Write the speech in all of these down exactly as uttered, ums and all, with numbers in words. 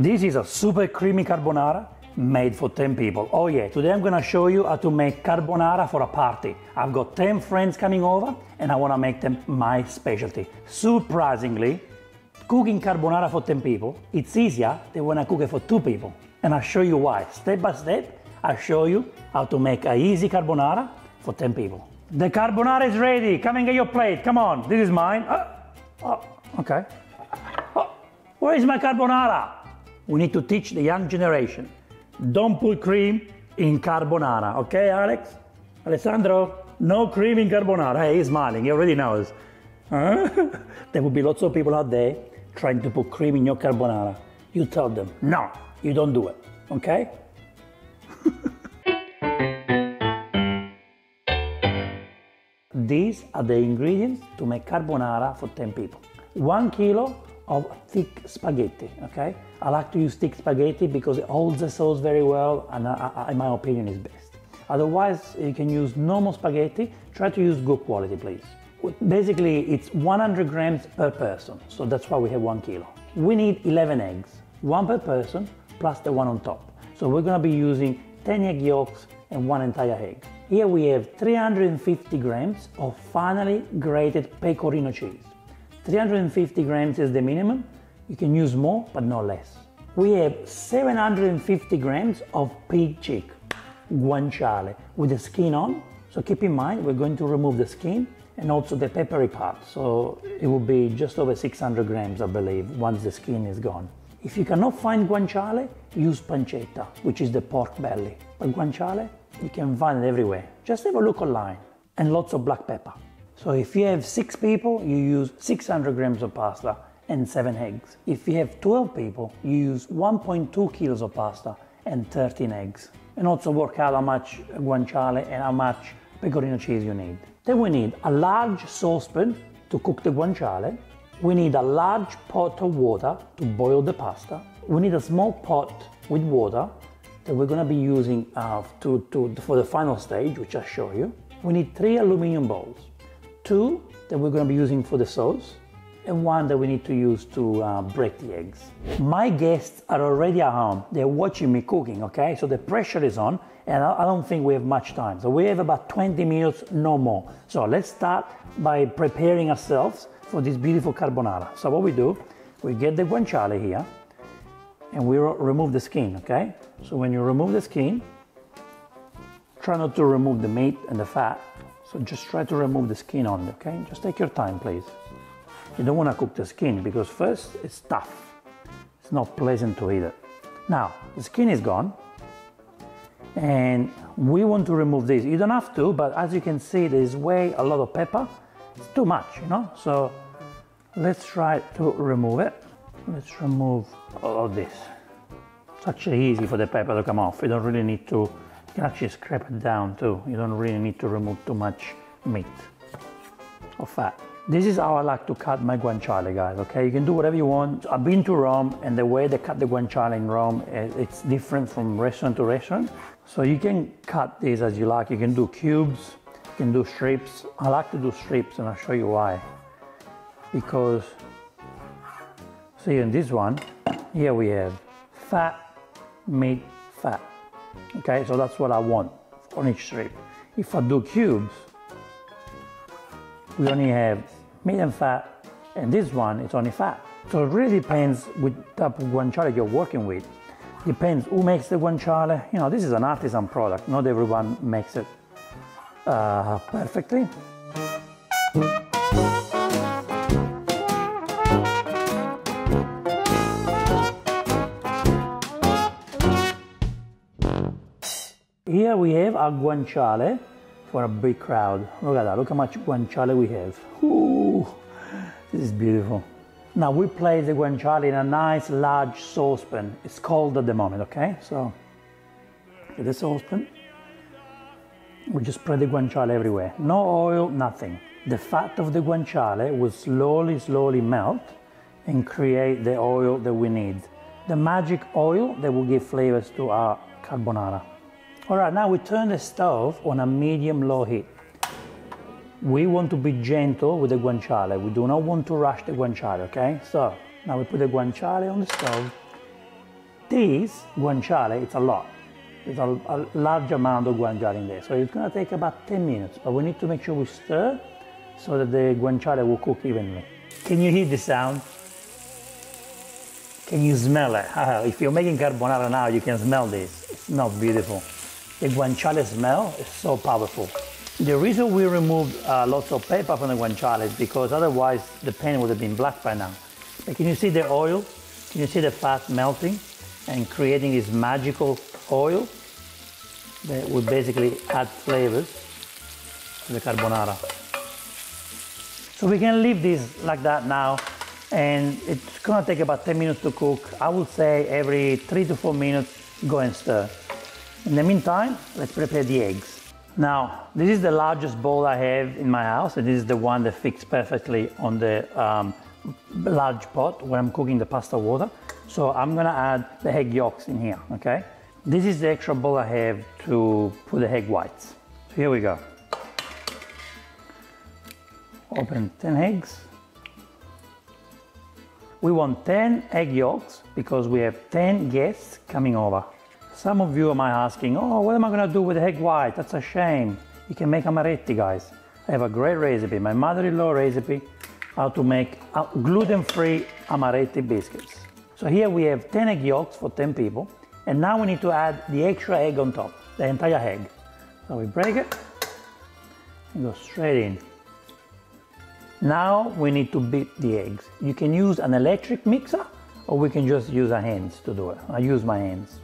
This is a super creamy carbonara made for ten people. Oh yeah, today I'm gonna show you how to make carbonara for a party. I've got ten friends coming over and I wanna make them my specialty. Surprisingly, cooking carbonara for ten people, it's easier than when I cook it for two people. And I'll show you why. Step by step, I'll show you how to make an easy carbonara for ten people. The carbonara is ready. Come and get your plate. Come on, this is mine. Oh, oh okay. Oh, where is my carbonara? We need to teach the young generation. Don't put cream in carbonara, okay, Alex? Alessandro, no cream in carbonara. Hey, he's smiling, he already knows. Huh? There will be lots of people out there trying to put cream in your carbonara. You tell them, no, you don't do it, okay? These are the ingredients to make carbonara for ten people. One kilo of thick spaghetti, okay? I like to use thick spaghetti because it holds the sauce very well and I, I, in my opinion is best. Otherwise, you can use normal spaghetti. Try to use good quality, please. Basically, it's one hundred grams per person, so that's why we have one kilo. We need eleven eggs, one per person, plus the one on top. So we're gonna be using ten egg yolks and one entire egg. Here we have three hundred fifty grams of finely grated pecorino cheese. three hundred fifty grams is the minimum. You can use more, but no less. We have seven hundred fifty grams of pig cheek, guanciale, with the skin on. So keep in mind, we're going to remove the skin and also the peppery part. So it will be just over six hundred grams, I believe, once the skin is gone. If you cannot find guanciale, use pancetta, which is the pork belly. But guanciale, you can find it everywhere. Just have a look online. And lots of black pepper. So if you have six people, you use six hundred grams of pasta and seven eggs. If you have twelve people, you use one point two kilos of pasta and thirteen eggs. And also work out how much guanciale and how much pecorino cheese you need. Then we need a large saucepan to cook the guanciale. We need a large pot of water to boil the pasta. We need a small pot with water that we're gonna be using uh, to, to, for the final stage, which I'll show you. We need three aluminum bowls. Two that we're going to be using for the sauce and one that we need to use to uh, break the eggs. My guests are already at home. They're watching me cooking, okay? So the pressure is on and I don't think we have much time. So we have about twenty minutes, no more. So let's start by preparing ourselves for this beautiful carbonara. So what we do, we get the guanciale here and we remove the skin, okay? So when you remove the skin, try not to remove the meat and the fat. So just try to remove the skin on, okay? Just take your time, please. You don't wanna cook the skin because first, it's tough. It's not pleasant to eat it. Now, the skin is gone and we want to remove this. You don't have to, but as you can see, there's way a lot of pepper. It's too much, you know? So let's try to remove it. Let's remove all of this. It's actually easy for the pepper to come off. You don't really need to. You can actually scrape it down too. You don't really need to remove too much meat or fat. This is how I like to cut my guanciale, guys, okay? You can do whatever you want. I've been to Rome and the way they cut the guanciale in Rome, it's different from restaurant to restaurant. So you can cut this as you like. You can do cubes, you can do strips. I like to do strips and I'll show you why. Because, see in this one, here we have fat, meat, fat. Okay, so that's what I want on each strip. If I do cubes, we only have meat and fat, and this one is only fat. So it really depends which type of guanciale you're working with. Depends who makes the guanciale. You know, this is an artisan product. Not everyone makes it uh, perfectly. Here we have our guanciale for a big crowd. Look at that, look how much guanciale we have. Ooh, this is beautiful. Now we place the guanciale in a nice large saucepan. It's cold at the moment, okay? So, get the saucepan. We just spread the guanciale everywhere. No oil, nothing. The fat of the guanciale will slowly, slowly melt and create the oil that we need. The magic oil that will give flavors to our carbonara. All right, now we turn the stove on a medium-low heat. We want to be gentle with the guanciale. We do not want to rush the guanciale, okay? So, now we put the guanciale on the stove this guanciale, it's a lot. There's a, a large amount of guanciale in there. So it's gonna take about ten minutes, but we need to make sure we stir so that the guanciale will cook evenly. Can you hear the sound? Can you smell it? If you're making carbonara now, you can smell this. It smells beautiful. The guanciale smell is so powerful. The reason we removed uh, lots of pepper from the guanciale is because otherwise the pan would have been black by now. But can you see the oil? Can you see the fat melting and creating this magical oil that would basically add flavors to the carbonara? So we can leave this like that now, and it's gonna take about ten minutes to cook. I would say every three to four minutes, go and stir. In the meantime, let's prepare the eggs. Now, this is the largest bowl I have in my house, and this is the one that fits perfectly on the um, large pot where I'm cooking the pasta water. So I'm gonna add the egg yolks in here, okay? This is the extra bowl I have to put the egg whites. So here we go. Open ten eggs. We want ten egg yolks because we have ten guests coming over. Some of you are asking, oh, what am I gonna do with the egg white? That's a shame. You can make amaretti, guys. I have a great recipe, my mother-in-law recipe, how to make gluten-free amaretti biscuits. So here we have ten egg yolks for ten people. And now we need to add the extra egg on top, the entire egg. So we break it and go straight in. Now we need to beat the eggs. You can use an electric mixer, or we can just use our hands to do it. I use my hands.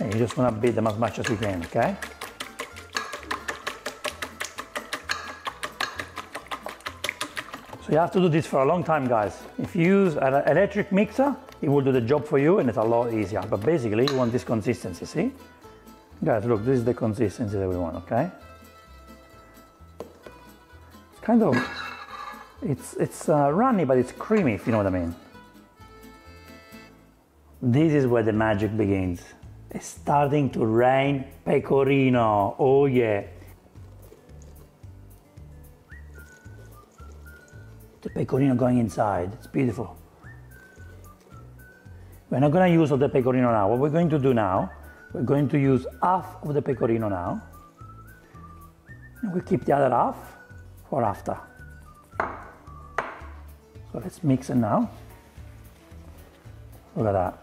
And you just want to beat them as much as you can, okay? So you have to do this for a long time, guys. If you use an electric mixer, it will do the job for you and it's a lot easier. But basically, you want this consistency, see? Guys, look, this is the consistency that we want, okay? Kind of, it's, it's uh, runny, but it's creamy, if you know what I mean. This is where the magic begins. It's starting to rain pecorino, oh yeah. The pecorino going inside, it's beautiful. We're not gonna use all the pecorino now. What we're going to do now, we're going to use half of the pecorino now. And we keep the other half for after. So let's mix it now. Look at that.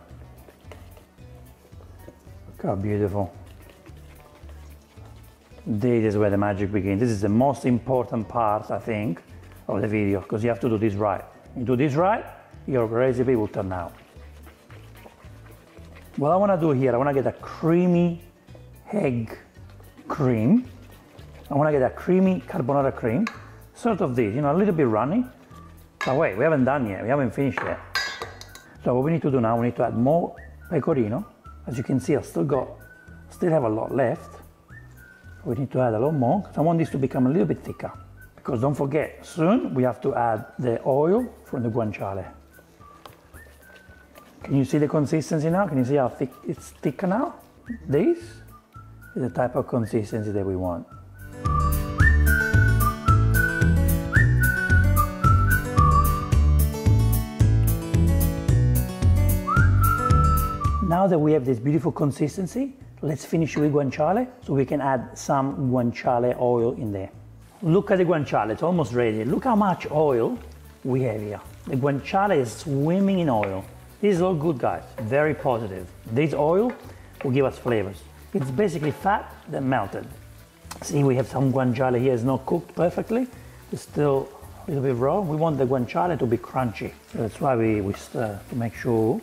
Look how beautiful. This is where the magic begins. This is the most important part, I think, of the video, because you have to do this right. You do this right, your recipe will turn out. What I wanna do here, I wanna get a creamy egg cream. I want to get a creamy carbonara cream, sort of this, you know, a little bit runny. But wait, we haven't done yet, we haven't finished yet. So what we need to do now, we need to add more pecorino. As you can see, I've still got, still have a lot left. We need to add a lot more, because I want this to become a little bit thicker. Because don't forget, soon we have to add the oil from the guanciale. Can you see the consistency now? Can you see how thick it's thicker now? This is the type of consistency that we want. Now that we have this beautiful consistency, let's finish with guanciale so we can add some guanciale oil in there. Look at the guanciale, it's almost ready. Look how much oil we have here. The guanciale is swimming in oil. This is all good, guys, very positive. This oil will give us flavors. It's basically fat that melted. See, we have some guanciale here, it's not cooked perfectly. It's still a little bit raw. We want the guanciale to be crunchy. So that's why we, we stir to make sure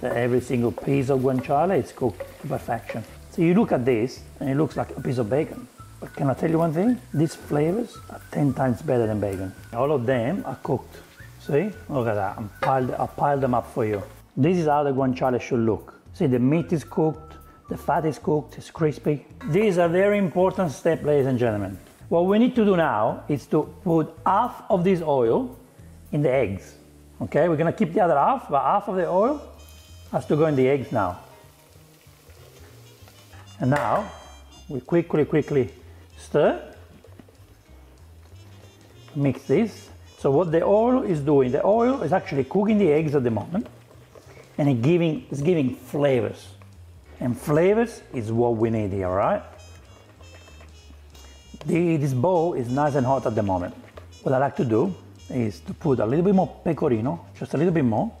that every single piece of guanciale is cooked to perfection. So you look at this and it looks like a piece of bacon. But can I tell you one thing? These flavors are ten times better than bacon. All of them are cooked. See, look at that, I piled, I piled them up for you. This is how the guanciale should look. See, the meat is cooked, the fat is cooked, it's crispy. These are very important steps, ladies and gentlemen. What we need to do now is to put half of this oil in the eggs. Okay, we're gonna keep the other half, but half of the oil has to go in the eggs now. And now, we quickly, quickly stir, mix this. So what the oil is doing, the oil is actually cooking the eggs at the moment, and it giving, it's giving flavors. And flavors is what we need here, right? The, this bowl is nice and hot at the moment. What I like to do is to put a little bit more pecorino, just a little bit more.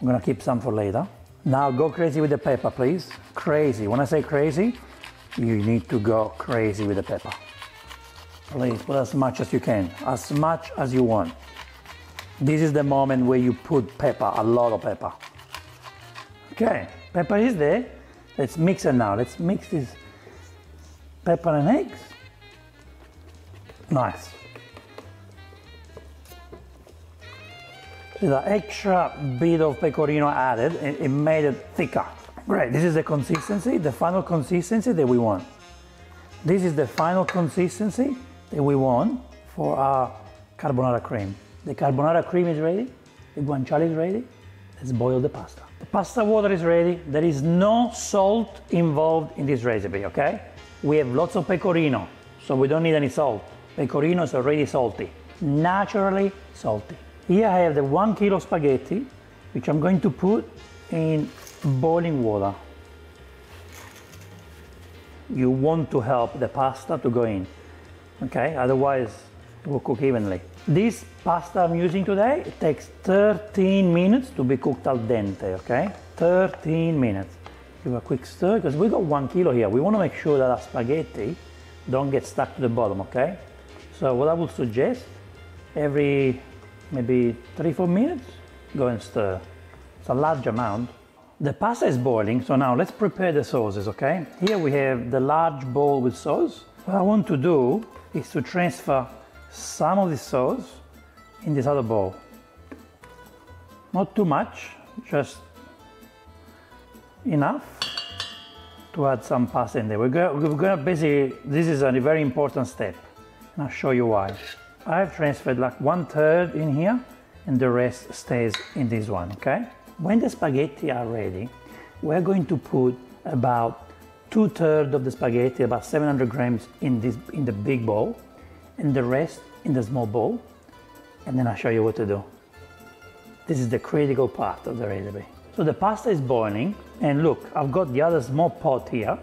I'm gonna keep some for later. Now go crazy with the pepper, please. Crazy, when I say crazy, you need to go crazy with the pepper. Please put as much as you can, as much as you want. This is the moment where you put pepper, a lot of pepper. Okay, pepper is there. Let's mix it now. Let's mix this pepper and eggs. Nice. There's an extra bit of pecorino added, and it made it thicker. Great, this is the consistency, the final consistency that we want. This is the final consistency that we want for our carbonara cream. The carbonara cream is ready, the guanciale is ready. Let's boil the pasta. The pasta water is ready. There is no salt involved in this recipe, okay? We have lots of pecorino, so we don't need any salt. Pecorino is already salty, naturally salty. Here I have the one kilo of spaghetti, which I'm going to put in boiling water. You want to help the pasta to go in, okay? Otherwise, it will cook evenly. This pasta I'm using today, it takes thirteen minutes to be cooked al dente, okay? thirteen minutes. Give a quick stir, because we got one kilo here. We want to make sure that our spaghetti don't get stuck to the bottom, okay? So what I would suggest, every maybe three, four minutes, go and stir. It's a large amount. The pasta is boiling, so now let's prepare the sauces, okay? Here we have the large bowl with sauce. What I want to do is to transfer some of the sauce in this other bowl. Not too much, just enough to add some pasta in there. We're gonna, we're gonna basically, this is a very important step, and I'll show you why. I've transferred like one third in here, and the rest stays in this one, okay? When the spaghetti are ready, we're going to put about two thirds of the spaghetti, about seven hundred grams, in this in the big bowl, and the rest in the small bowl. And then I'll show you what to do. This is the critical part of the recipe. So the pasta is boiling, and look, I've got the other small pot here.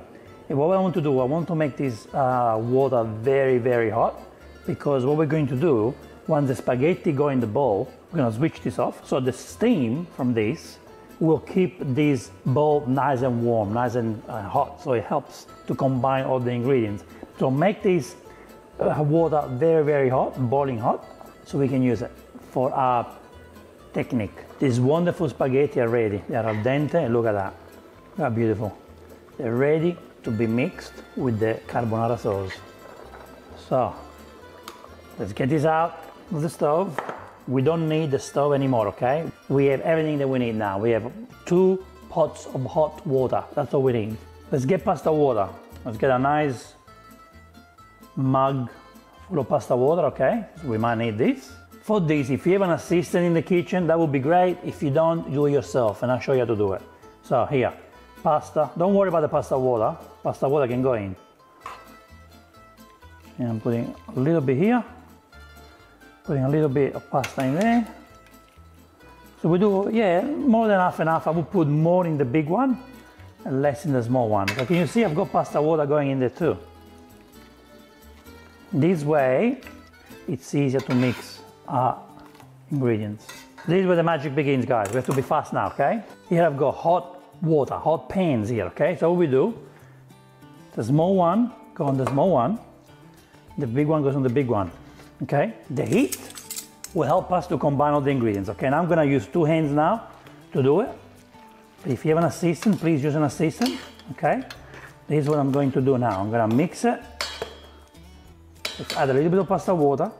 And what I want to do, I want to make this uh, water very, very hot, because what we're going to do, once the spaghetti go in the bowl, we're gonna switch this off. So the steam from this will keep this bowl nice and warm, nice and uh, hot. So it helps to combine all the ingredients. So make this uh, water very, very hot, boiling hot, so we can use it for our technique. These wonderful spaghetti are ready. They are al dente, and look at that. They're beautiful. They're ready to be mixed with the carbonara sauce. So let's get this out of the stove. We don't need the stove anymore, okay? We have everything that we need now. We have two pots of hot water. That's all we need. Let's get pasta water. Let's get a nice mug full of pasta water, okay? So we might need this. For this, if you have an assistant in the kitchen, that would be great. If you don't, do it yourself, and I'll show you how to do it. So here, pasta. Don't worry about the pasta water. Pasta water can go in. And I'm putting a little bit here. Putting a little bit of pasta in there. So we do, yeah, more than half and half. I will put more in the big one and less in the small one. So can you see I've got pasta water going in there too? This way, it's easier to mix our ingredients. This is where the magic begins, guys. We have to be fast now, okay? Here I've got hot water, hot pans here, okay? So what we do, the small one goes on the small one, the big one goes on the big one. Okay, the heat will help us to combine all the ingredients. Okay, and I'm gonna use two hands now to do it. If you have an assistant, please use an assistant. Okay, this is what I'm going to do now. I'm gonna mix it. Let's add a little bit of pasta water.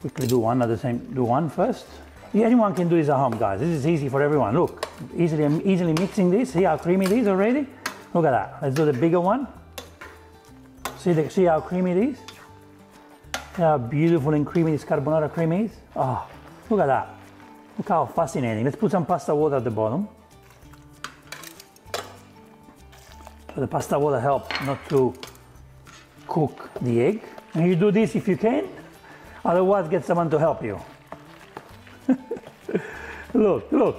Quickly do one at the same. Do one first. Yeah, anyone can do this at home, guys. This is easy for everyone. Look, easily, easily mixing this. See how creamy it is already. Look at that. Let's do the bigger one. See, the, see how creamy it is? See how beautiful and creamy this carbonara cream is? Oh, look at that. Look how fascinating. Let's put some pasta water at the bottom. So the pasta water helps not to cook the egg. And you do this if you can, otherwise get someone to help you. Look, look.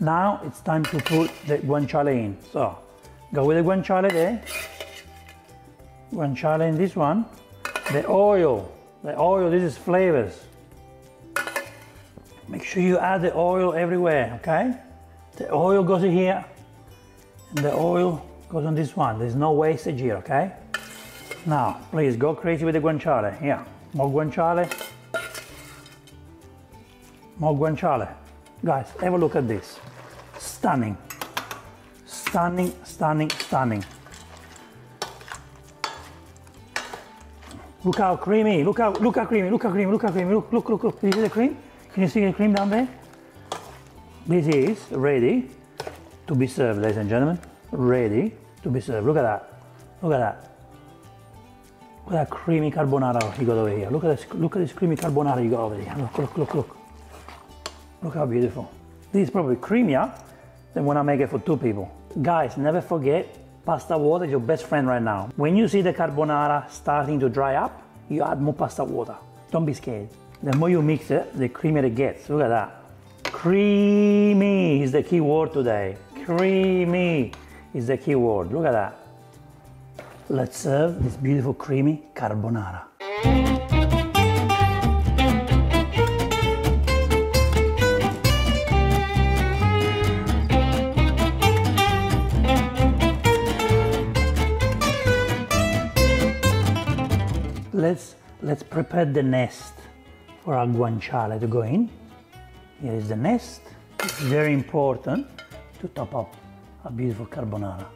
Now it's time to put the guanciale in. So, go with the guanciale there. Guanciale in this one. The oil, the oil, this is flavors. Make sure you add the oil everywhere, okay? The oil goes in here, and the oil goes on this one. There's no wastage here, okay? Now, please go crazy with the guanciale. Yeah, more guanciale. More guanciale. Guys, have a look at this. Stunning. Stunning, stunning, stunning. Look how creamy, look how, look how creamy, look how creamy, look how creamy, look, look, look, look. Can you see the cream? Can you see the cream down there? This is ready to be served, ladies and gentlemen. Ready to be served. Look at that. Look at that. Look at that creamy carbonara you got over here. Look at this, look at this creamy carbonara you got over here. Look, look, look, look. Look how beautiful. This is probably creamier than when I make it for two people. Guys, never forget, pasta water is your best friend right now. When you see the carbonara starting to dry up, you add more pasta water. Don't be scared. The more you mix it, the creamier it gets. Look at that. Creamy is the key word today. Creamy is the key word. Look at that. Let's serve this beautiful creamy carbonara. Let's, let's prepare the nest for our guanciale to go in. Here is the nest. It's very important to top up a beautiful carbonara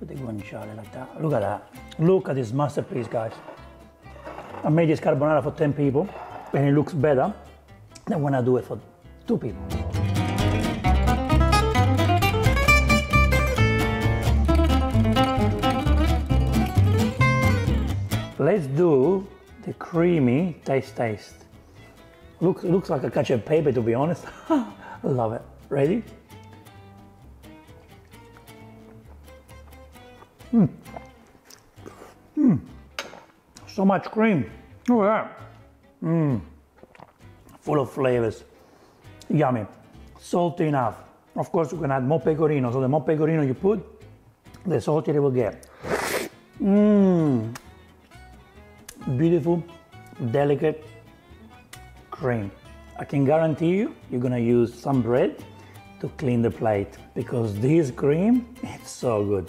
with the guanciale like that. Look at that. Look at this masterpiece, guys. I made this carbonara for ten people and it looks better than when I do it for two people. Let's do the creamy taste taste. Look, looks like a cacio e pepe, to be honest. I love it. Ready? Mm. Mm. So much cream. Look at that. Mm. Full of flavors. Yummy. Salty enough. Of course, you can add more pecorino. So the more pecorino you put, the saltier it will get. Mmm. Beautiful, delicate cream. I can guarantee you, you're gonna use some bread to clean the plate because this cream, it's so good.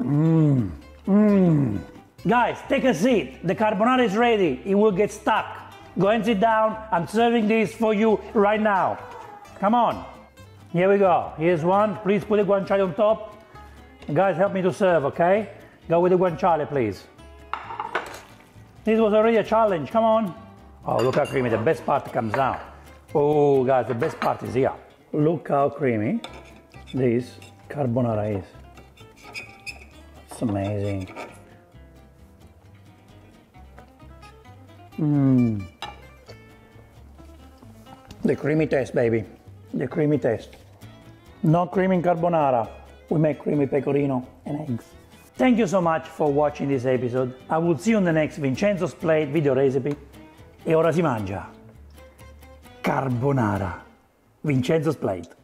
Mmm, mmm. Guys, take a seat. The carbonara is ready. It will get stuck. Go and sit down. I'm serving this for you right now. Come on. Here we go. Here's one. Please put the guanciale on top. Guys, help me to serve, okay? Go with the guanciale, please. This was already a challenge, come on. Oh, look how creamy, the best part comes out. Oh, guys, the best part is here. Look how creamy this carbonara is. It's amazing. Mmm. The creamy taste, baby. The creamy taste. No cream in carbonara. We make creamy pecorino and eggs. Thank you so much for watching this episode. I will see you on the next Vincenzo's Plate video recipe. E ora si mangia carbonara. Vincenzo's Plate.